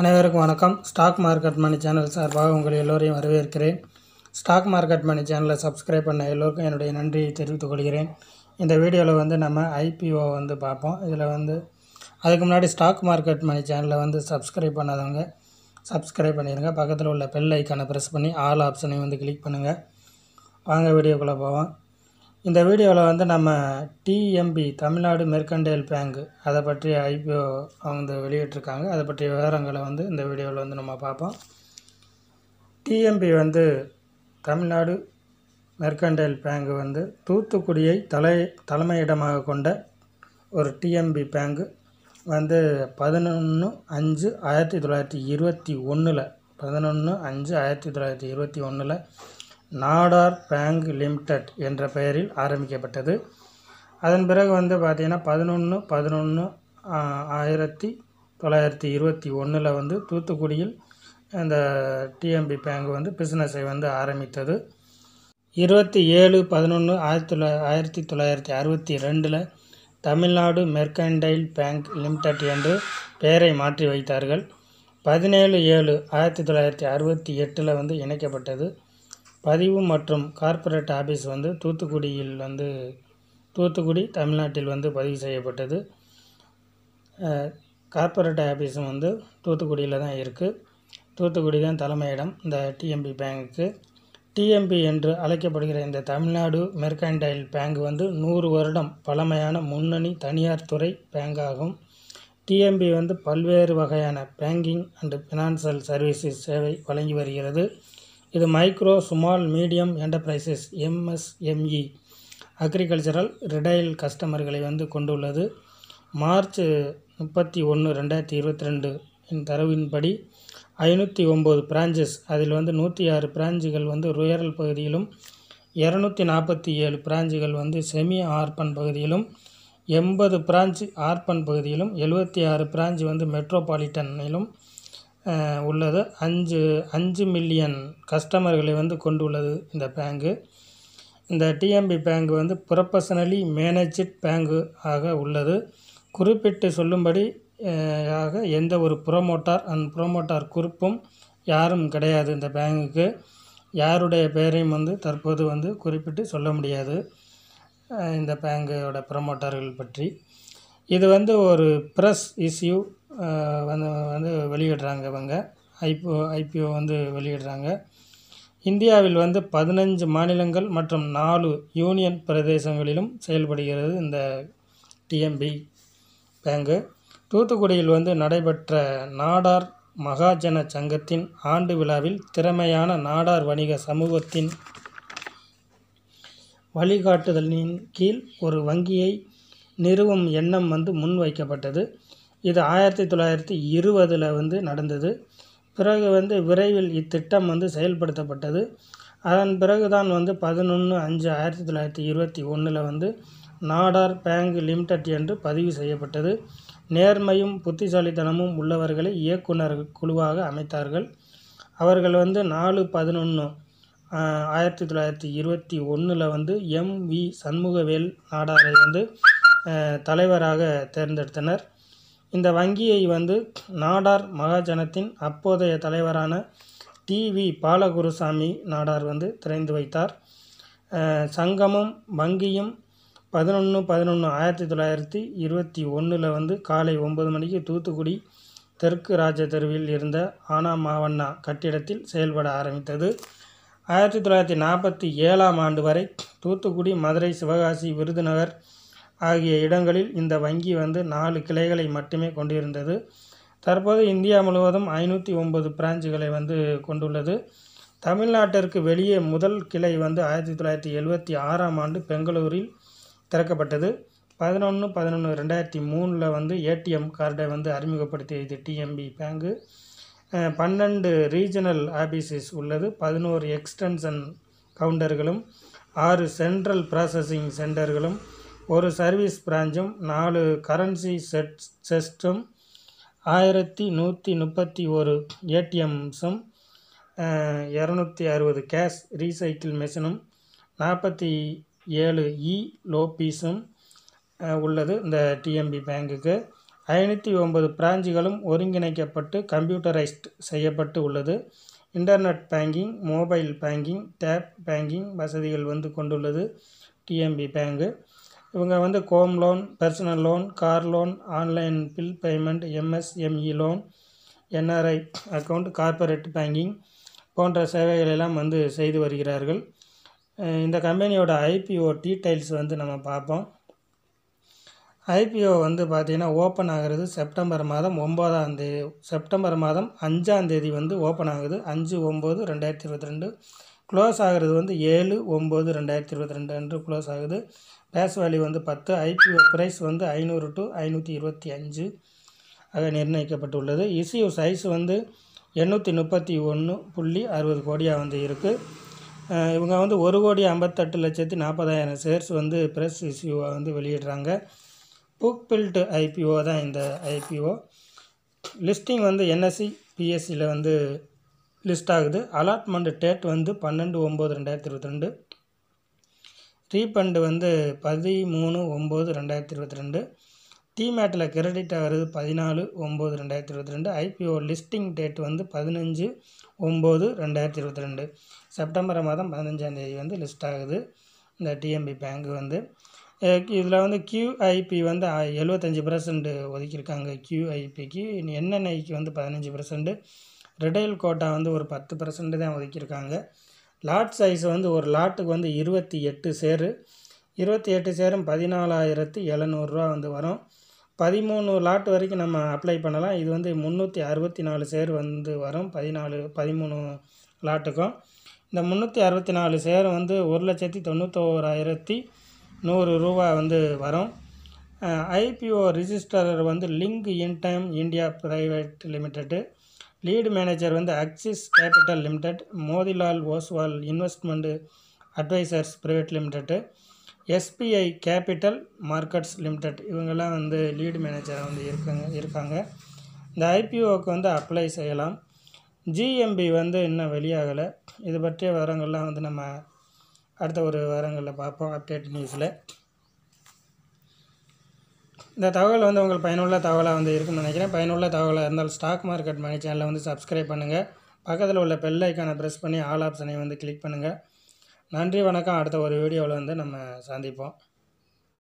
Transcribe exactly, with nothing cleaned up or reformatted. அனைவருக்கும் வணக்கம். Stock market மணி channel சார்பாக உங்கள் எல்லோரையும் வரவேற்கிறேன். ஸ்டாக் மார்க்கெட் மணி சேனலை சப்ஸ்கிரைப் பண்ண எல்லோருக்கும் என்னுடைய நன்றியை தெரிவித்துக் கொள்கிறேன். இந்த வீடியோவில் வந்து நம்ம ஐபிஓ வந்து பார்ப்போம். இதில் வந்து அதுக்கு முன்னாடி ஸ்டாக் மார்க்கெட் மணி சேனலை வந்து சப்ஸ்கிரைப் பண்ணாதவங்க சப்ஸ்கிரைப் பண்ணிடுங்க. பக்கத்தில் உள்ள பெல் ஐக்கானை ப்ரெஸ் பண்ணி ஆல் ஆப்ஷனையும் வந்து கிளிக் பண்ணுங்கள். வாங்க வீடியோக்குள்ளே போவோம். இந்த வீடியோவில் வந்து நம்ம டிஎம்பி தமிழ்நாடு மெர்கண்டைல் பேங்க் அதை பற்றி ஐபிஓ அவங்க வெளியிட்டிருக்காங்க. அதை பற்றிய விவரங்களை வந்து இந்த வீடியோவில் வந்து நம்ம பார்ப்போம். டிஎம்பி வந்து தமிழ்நாடு மெர்கண்டைல் பேங்க் வந்து தூத்துக்குடியை தலை தலைமையிடமாக கொண்ட ஒரு டிஎம்பி பேங்க் வந்து பதினொன்று அஞ்சு ஆயிரத்தி தொள்ளாயிரத்தி இருபத்தி ஒன்றில் பதினொன்று அஞ்சு ஆயிரத்தி தொள்ளாயிரத்தி இருபத்தி ஒன்றில் நாடார் பேங்க் லிமிடெட் என்ற பெயரில் ஆரம்பிக்கப்பட்டது. அதன் பிறகு வந்து பார்த்திங்கன்னா பதினொன்று பதினொன்று ஆயிரத்தி தொள்ளாயிரத்தி இருபத்தி ஒன்றில் வந்து தூத்துக்குடியில் இந்த டிஎம்பி பேங்க் வந்து பிஸ்னஸை வந்து ஆரம்பித்தது. இருபத்தி ஏழு பதினொன்று ஆயிரத்தி தொள்ளா ஆயிரத்தி தொள்ளாயிரத்தி அறுபத்தி ரெண்டில் தமிழ்நாடு மெர்கண்டைல் பேங்க் லிமிடெட் என்று பெயரை மாற்றி வைத்தார்கள். பதினேழு ஏழு ஆயிரத்தி தொள்ளாயிரத்தி அறுபத்தி எட்டில் வந்து இணைக்கப்பட்டது. பதிவு மற்றும் கார்ப்பரேட் ஆஃபீஸ் வந்து தூத்துக்குடியில் வந்து தூத்துக்குடி தமிழ்நாட்டில் வந்து பதிவு செய்யப்பட்டது. கார்ப்பரேட் ஆஃபீஸும் வந்து தூத்துக்குடியில் தான் இருக்குது. தூத்துக்குடி தான் தலைமையிடம் இந்த டிஎம்பி பேங்க்கு. டிஎம்பி என்று அழைக்கப்படுகிற இந்த தமிழ்நாடு மெர்கண்டைல் பேங்க் வந்து நூறு வருடம் பழமையான முன்னணி தனியார் துறை பேங்காகும். டிஎம்பி வந்து பல்வேறு வகையான பேங்கிங் அண்டு ஃபினான்சியல் சர்வீசஸ் சேவை வழங்கி வருகிறது. இது micro small medium enterprises MSME agricultural retail கஸ்டமர்களை வந்து கொண்டுள்ளது. மார்ச் முப்பத்தி ஒன்று ரெண்டாயிரத்தி இருபத்தி ரெண்டு இன் தரவின்படி ஐநூற்றி ஒம்பது பிரான்ச்சஸ், அதில் வந்து நூற்றி ஆறு பிரான்ச்சுகள் வந்து ரூரல் பகுதியிலும் இரநூத்தி நாற்பத்தி ஏழு பிரான்ச்சுகள் வந்து செமி ஆர்பன் பகுதியிலும் எண்பது பிரான்ச் ஆர்பன் பகுதியிலும் எழுபத்தி ஆறு பிரான்ச் வந்து மெட்ரோபாலிட்டனிலும் உள்ளது. அஞ்சு அஞ்சு மில்லியன் கஸ்டமர்களை வந்து கொண்டுள்ளது இந்த பேங்கு. இந்த டிஎம்பி பேங்க் வந்து ப்ரொஃபஷனலி மேனேஜ்ட் பேங்கு ஆக உள்ளது. குறிப்பிட்டு சொல்லும்படி ஆக எந்த ஒரு ப்ரோமோட்டார் அண்ட் ப்ரோமோட்டார் குறிப்பும் யாரும் கிடையாது. இந்த பேங்குக்கு யாருடைய பெயரையும் வந்து தற்போது வந்து குறிப்பிட்டு சொல்ல முடியாது இந்த பேங்கோட ப்ரோமோட்டார்கள் பற்றி. இது வந்து ஒரு ப்ரெஸ் இஷ்யூ வந்து வந்து வெளியிடுறாங்க இவங்க. ஐபிஓ ஐபிஓ வந்து வெளியிடுறாங்க. இந்தியாவில் வந்து பதினஞ்சு மாநிலங்கள் மற்றும் நாலு யூனியன் பிரதேசங்களிலும் செயல்படுகிறது இந்த டிஎம்பி பேங்கு. தூத்துக்குடியில் வந்து நடைபெற்ற நாடார் மகாஜன சங்கத்தின் ஆண்டு விழாவில் திறமையான நாடார் வணிக சமூகத்தின் வழிகாட்டுதலின் கீழ் ஒரு வங்கியை நிறுவும் எண்ணம் வந்து முன்வைக்கப்பட்டது. இது ஆயிரத்தி தொள்ளாயிரத்தி இருபதில் வந்து நடந்தது. பிறகு வந்து விரைவில் இத்திட்டம் வந்து செயல்படுத்தப்பட்டது. அதன் பிறகு தான் வந்து பதினொன்று அஞ்சு ஆயிரத்தி தொள்ளாயிரத்தி இருபத்தி ஒன்றில் வந்து நாடார் பேங்க் லிமிடெட் என்று பதிவு செய்யப்பட்டது. நேர்மையும் புத்திசாலித்தனமும் உள்ளவர்களை இயக்குனர் குழுவாக அமைத்தார்கள். அவர்கள் வந்து நாலு பதினொன்று ஆயிரத்தி தொள்ளாயிரத்தி இருபத்தி ஒன்றில் வந்து எம் வி சண்முகவேல் நாடாரை வந்து தலைவராக தேர்ந்தெடுத்தனர். இந்த வங்கியை வந்து நாடார் மகாஜனத்தின் அப்போதைய தலைவரான டிவி பாலகுருசாமி நாடார் வந்து திறந்து வைத்தார். சங்கமும் வங்கியும் பதினொன்று பதினொன்று ஆயிரத்தி தொள்ளாயிரத்தி இருபத்தி ஒன்றில் வந்து காலை ஒம்பது மணிக்கு தூத்துக்குடி தெற்கு ராஜ தெருவில் இருந்த ஆனா மாவண்ணா கட்டிடத்தில் செயல்பட ஆரம்பித்தது. ஆயிரத்தி தொள்ளாயிரத்தி நாற்பத்தி ஏழாம் ஆண்டு வரை தூத்துக்குடி, மதுரை, சிவகாசி, விருதுநகர் ஆகிய இடங்களில் இந்த வங்கி வந்து நாலு கிளைகளை மட்டுமே கொண்டிருந்தது. தற்போது இந்தியா முழுவதும் ஐநூற்றி ஒம்பது பிரான்ச்சுகளை வந்து கொண்டுள்ளது. தமிழ்நாட்டிற்கு வெளியே முதல் கிளை வந்து ஆயிரத்தி தொள்ளாயிரத்தி எழுபத்தி ஆறாம் ஆண்டு பெங்களூரில் திறக்கப்பட்டது. பதினொன்று பதினொன்று ரெண்டாயிரத்தி மூணில் வந்து ஏடிஎம் கார்டை வந்து அறிமுகப்படுத்தியது டிஎம்பி பேங்கு. பன்னெண்டு ரீஜனல் ஆஃபீஸஸ் உள்ளது. பதினோரு எக்ஸ்டென்ஷன் கவுண்டர்களும் ஆறு சென்ட்ரல் ப்ராசஸிங் சென்டர்களும் ஒரு சர்வீஸ் பிரான்ச்சும் நாலு கரன்சி செட் செஸ்டும் ஆயிரத்தி நூற்றி முப்பத்தி ஒரு ஏடிஎம்ஸும் இரநூத்தி அறுபது கேஷ் ரீசைக்கிள் மிஷினும் நாற்பத்தி ஏழு இ லோபீஸும் உள்ளது இந்த டிஎம்பி பேங்குக்கு. ஐநூற்றி ஒன்பது பிராஞ்சுகளும் ஒருங்கிணைக்கப்பட்டு கம்ப்யூட்டரைஸ்ட் செய்யப்பட்டு உள்ளது. Internet banking, mobile banking, tab banking வசதிகள் வந்து கொண்டுள்ளது டிஎம்பி பேங்கு. இவங்க வந்து home loan, personal loan, car loan, online bill payment, MSME loan, NRI account, corporate banking போன்ற சேவைகளெல்லாம் வந்து செய்து வருகிறார்கள். இந்த கம்பெனியோட ஐபிஓ டீட்டெயில்ஸ் வந்து நம்ம பார்ப்போம். ஐபிஓ வந்து பார்த்திங்கன்னா ஓப்பன் ஆகிறது செப்டம்பர் மாதம் ஒன்பதாம் தேதி செப்டம்பர் மாதம் அஞ்சாம் தேதி வந்து ஓப்பன் ஆகுது, அஞ்சு ஒம்பது ரெண்டாயிரத்தி இருபத்தி ரெண்டு க்ளோஸ் ஆகிறது வந்து ஏழு ஒம்பது ரெண்டாயிரத்தி இருபத்தி ரெண்டு அன்று க்ளோஸ் ஆகுது. பேஸ் வேல்யூ வந்து பத்து, ஐபிஓ ப்ரைஸ் வந்து ஐநூறு டு ஐநூற்றி இருபத்தி அஞ்சு ஆக நிர்ணயிக்கப்பட்டுள்ளது. இஸ்யூ சைஸ் வந்து எண்ணூற்றி முப்பத்தி ஒன்று புள்ளி அறுபது கோடியாக வந்து இருக்குது. இவங்க வந்து ஒரு கோடி ஐம்பத்தெட்டு லட்சத்தி நாற்பதாயிரம் ஷேர்ஸ் வந்து ப்ரெஸ் இஸ்யூவாக வந்து வெளியிடுறாங்க. புக் பில்ட் ஐபிஓ தான் இந்த ஐபிஓ. லிஸ்டிங் வந்து என்எஸ்சி பிஎஸ்சியில் வந்து லிஸ்ட் ஆகுது. அலாட்மெண்ட் டேட் வந்து பன்னெண்டு ஒம்பது ரெண்டாயிரத்தி இருபத்தி ரெண்டு ரீஃபண்டு வந்து பதிமூணு ஒம்பது ரெண்டாயிரத்தி இருபத்தி ரெண்டு டிமேட்டில் கிரெடிட் ஆகிறது பதினாலு ஒம்பது ரெண்டாயிரத்தி இருபத்தி ரெண்டு ஐபிஓ லிஸ்டிங் டேட் வந்து பதினஞ்சு ஒம்பது ரெண்டாயிரத்தி இருபத்தி ரெண்டு செப்டம்பர் மாதம் பதினஞ்சாம் தேதி வந்து லிஸ்ட் ஆகுது இந்த டிஎம்பி பேங்க் வந்து. இதில் வந்து கியூஐபி வந்து எழுபத்தஞ்சி பர்சன்ட் ஒதுக்கியிருக்காங்க. கியூஐபிக்கு என்என்ஐக்கு வந்து பதினஞ்சு பர்சன்ட், ரிடைல் கோட்டா வந்து ஒரு பத்து பர்சன்ட் தான் ஒதுக்கியிருக்காங்க. லாட் சைஸ் வந்து ஒரு லாட்டுக்கு வந்து இருபத்தி எட்டு சேரு இருபத்தி எட்டு சேரும் பதினாலாயிரத்து எழுநூறுரூவா வந்து வரும். பதிமூணு லாட் வரைக்கும் நம்ம அப்ளை பண்ணலாம். இது வந்து முந்நூற்றி அறுபத்தி நாலு சேர் வந்து வரும் பதினாலு பதிமூணு லாட்டுக்கும். இந்த முந்நூற்றி அறுபத்தி நாலு சேர் வந்து ஒரு லட்சத்தி தொண்ணூத்தோராயிரத்தி நூறு ரூபா வந்து வரும். ஐபிஓ ரிஜிஸ்ட்ரர் வந்து link in time India private limited, lead manager வந்து Axis capital limited, Motilal Oswal investment advisers private limited, SBI capital markets limited இவங்கெல்லாம் வந்து லீடு மேனேஜராக வந்து இருக்காங்க இருக்காங்க இந்த ஐபிஓவுக்கு வந்து அப்ளை செய்யலாம். ஜிஎம்பி வந்து இன்னும் வெளியாகலை. இது பற்றிய விவரங்கள்லாம் வந்து நம்ம அடுத்த ஒரு விவரங்களில் பார்ப்போம் அப்டேட் நியூஸில். இந்த தகவல் வந்து உங்களுக்கு பயனுள்ள தகவலாக வந்து இருக்குன்னு நினைக்கிறேன். பயனுள்ள தகவலாக இருந்தால் ஸ்டாக் மார்க்கெட் மணி சேனலை வந்து சப்ஸ்கிரைப் பண்ணுங்கள். பக்கத்தில் உள்ள பெல் ஐக்கானை ப்ரெஸ் பண்ணி ஆல் ஆப்ஷனை வந்து கிளிக் பண்ணுங்கள். நன்றி, வணக்கம். அடுத்த ஒரு வீடியோவில் வந்து நம்ம சந்திப்போம்.